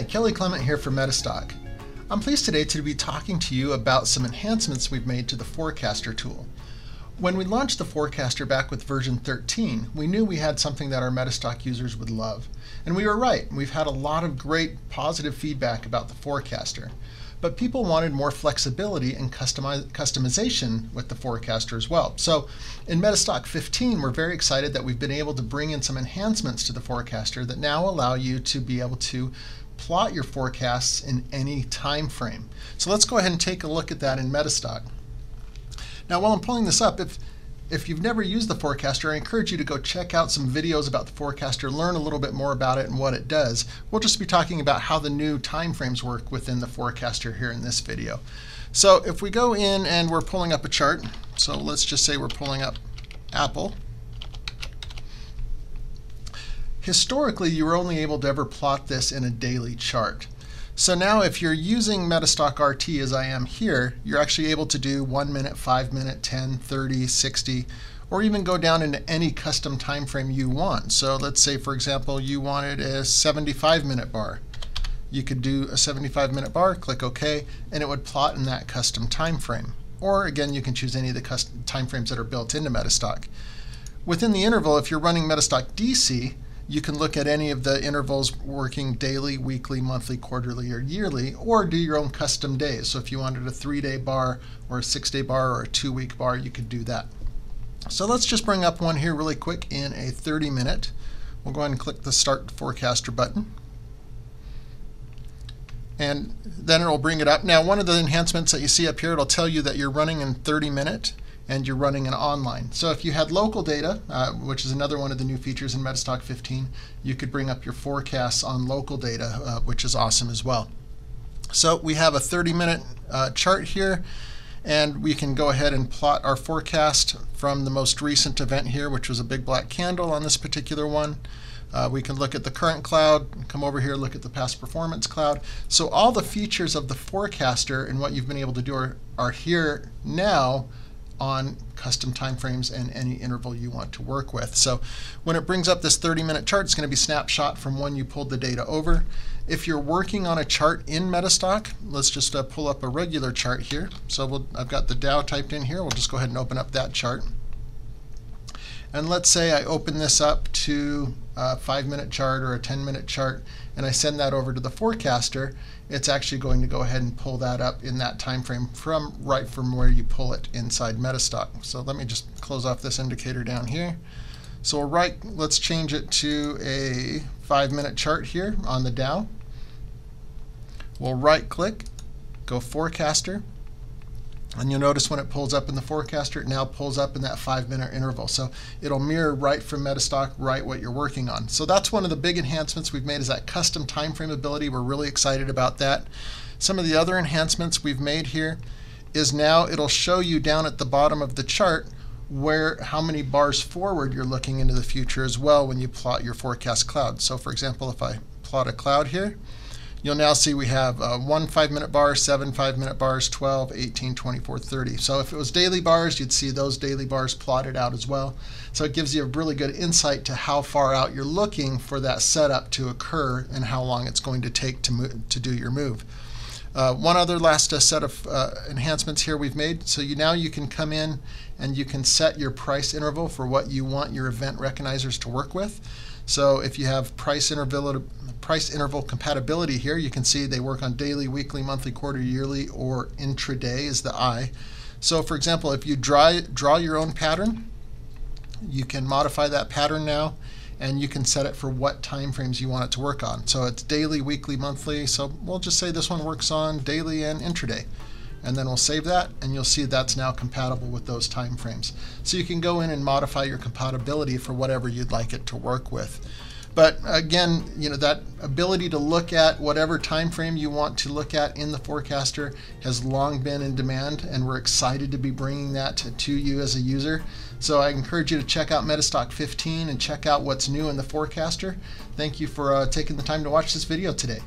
Hi, Kelly Clement here for MetaStock. I'm pleased today to be talking to you about some enhancements we've made to the Forecaster tool. When we launched the Forecaster back with version 13, we knew we had something that our MetaStock users would love. And we were right. We've had a lot of great positive feedback about the Forecaster. But people wanted more flexibility and customization with the Forecaster as well. So in MetaStock 15, we're very excited that we've been able to bring in some enhancements to the Forecaster that now allow you to be able to plot your forecasts in any time frame. So let's go ahead and take a look at that in MetaStock. Now, while I'm pulling this up, if you've never used the Forecaster, I encourage you to go check out some videos about the Forecaster, learn a little bit more about it and what it does. We'll just be talking about how the new timeframes work within the Forecaster here in this video. So if we go in and we're pulling up a chart, so let's just say we're pulling up Apple. Historically, you were only able to ever plot this in a daily chart. So now if you're using MetaStock RT as I am here, you're actually able to do 1 minute, 5 minute, 10, 30, 60, or even go down into any custom time frame you want. So let's say, for example, you wanted a 75-minute bar. You could do a 75-minute bar, click OK, and it would plot in that custom time frame. Or again, you can choose any of the custom time frames that are built into MetaStock. Within the interval, if you're running MetaStock DC, you can look at any of the intervals working daily, weekly, monthly, quarterly, or yearly, or do your own custom days. So if you wanted a 3-day bar or a 6-day bar or a 2-week bar, you could do that. So let's just bring up one here really quick in a 30-minute. We'll go ahead and click the Start Forecaster button. And then it'll bring it up. Now, one of the enhancements that you see up here, it'll tell you that you're running in 30-minute. And you're running an online. So if you had local data, which is another one of the new features in MetaStock 15, you could bring up your forecasts on local data, which is awesome as well. So we have a 30-minute chart here, and we can go ahead and plot our forecast from the most recent event here, which was a big black candle on this particular one. We can look at the current cloud, come over here, look at the past performance cloud. So all the features of the Forecaster and what you've been able to do are here now, on custom timeframes and any interval you want to work with. So when it brings up this 30-minute chart, it's going to be snapshot from when you pulled the data over. If you're working on a chart in MetaStock, let's just pull up a regular chart here. So I've got the DAO typed in here. We'll just go ahead and open up that chart. And let's say I open this up to a 5-minute chart or a 10-minute chart, and I send that over to the Forecaster. It's actually going to go ahead and pull that up in that time frame from where you pull it inside MetaStock. So let me just close off this indicator down here. So let's change it to a 5-minute chart here on the DAO. We'll right-click, go Forecaster. And you'll notice when it pulls up in the Forecaster, it now pulls up in that 5-minute interval. So it'll mirror right from MetaStock, right what you're working on. So that's one of the big enhancements we've made, is that custom time frame ability. We're really excited about that. Some of the other enhancements we've made here is now it'll show you down at the bottom of the chart how many bars forward you're looking into the future as well when you plot your forecast cloud. So for example, if I plot a cloud here, you'll now see we have 1 5-minute bar, 7 5-minute bars, 12, 18, 24, 30. So if it was daily bars, you'd see those daily bars plotted out as well. So it gives you a really good insight to how far out you're looking for that setup to occur and how long it's going to take to do your move. One other last set of enhancements here we've made. So now you can come in and you can set your price interval for what you want your event recognizers to work with. So if you have price interval compatibility here, you can see they work on daily, weekly, monthly, quarter, yearly, or intraday is the I. So for example, if you draw your own pattern, you can modify that pattern now, and you can set it for what time frames you want it to work on. So it's daily, weekly, monthly. So we'll just say this one works on daily and intraday. And then we'll save that, and you'll see that's now compatible with those time frames. So you can go in and modify your compatibility for whatever you'd like it to work with. But again, that ability to look at whatever time frame you want to look at in the Forecaster has long been in demand, and we're excited to be bringing that to you as a user. So I encourage you to check out MetaStock 15 and check out what's new in the Forecaster. Thank you for taking the time to watch this video today.